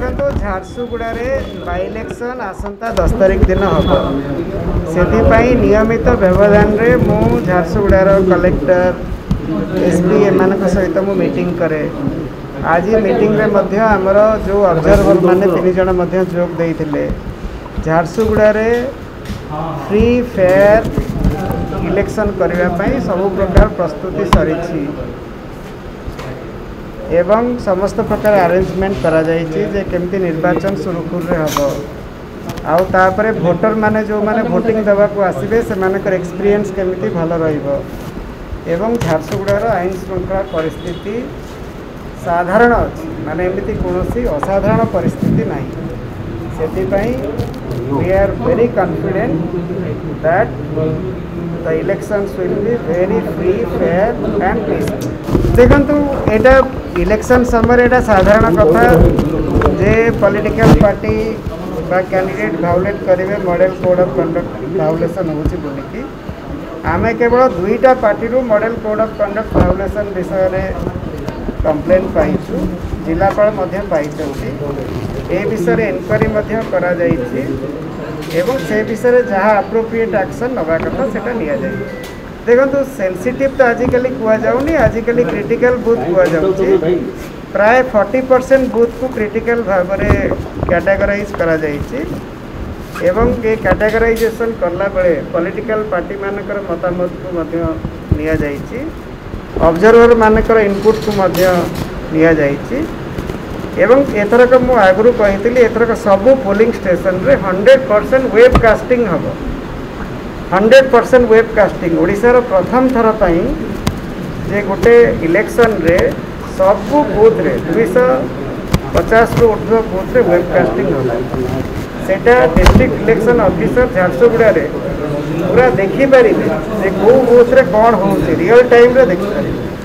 देखो झारसुगुड़ा रे by election आसंता 10 तारीख दिन हम से नियमित व्यवधान रे मु झारसुगुड़ार कलेक्टर एसपी एम सहित मु मीटिंग करे। आज मीटिंग रे मध्य आमर जो ऑब्जर्वर माने 3 जण जोग देइथिले। झारसुगुड़ा रे फ्री फेयर इलेक्शन करबा पई सब प्रकार प्रस्तुति सरीछि एवं समस्त प्रकार आरेंजमेंट करा जे केमती निर्वाचन सुरखुर हम आउे भोटर माने जो माने भोटिंग देवाक आसबे से एक्सपीरियंस केमती भल रहिबो। एवं झारसुगुड़ार आईन श्रृंखला परिस्थिति साधारण अच्छी माने एमती कोनोसी असाधारण परिस्थिति नहीं। सेतिपाई we are very confident that the elections will be very free fair and peaceful. देखु एटा इलेक्शन समय एटा साधारण कथा जे पॉलिटिकल पार्टी बा कैंडिडेट भावलेट करेंगे मॉडल कोड ऑफ कंडक्ट भावलेसन होची बोलिकी आमे केवल 2टा पार्टी रू मॉडल कोड ऑफ कंडक्ट भावलेसन विषय रे कंप्लेन पाइछु। जिलापाल मध्ये पाइछथि ए विषय रे इन्क्वायरी मध्ये करा जाईछि एवं से विषय रे जहां एप्रोप्रिएट एक्शन नबा कथा सेटा लिया जाई। देखो सेंसिटिव तो आजिकल कहनी आजिकल क्रिटिकल बूथ कह प्राय 40% बूथ को क्रिटिकल भाव में कैटेगराइज करा एवं ये कैटेगराइजेशन करला बेले पॉलिटिकल पार्टी मानकर मतामत को मध्य ऑब्जर्वर मानकर इनपुट को मध्य एवं एथरक मु आगु कही एथरक सबू पोलिंग स्टेशन रे 100% वेब कास्टिंग हम 100% वेब कास्टिंग ओडिशार प्रथम थर पाई जे गोटे इलेक्शन रे सबू बूथ रे 250 बूथ रे वेब कास्टिंग होला। सेटा डिस्ट्रिक्ट इलेक्शन ऑफिसर झारसुगुड़ा रे पूरा देखिपारे जे को बूथ रे कौन हो रियल टाइम रे देखिपारे।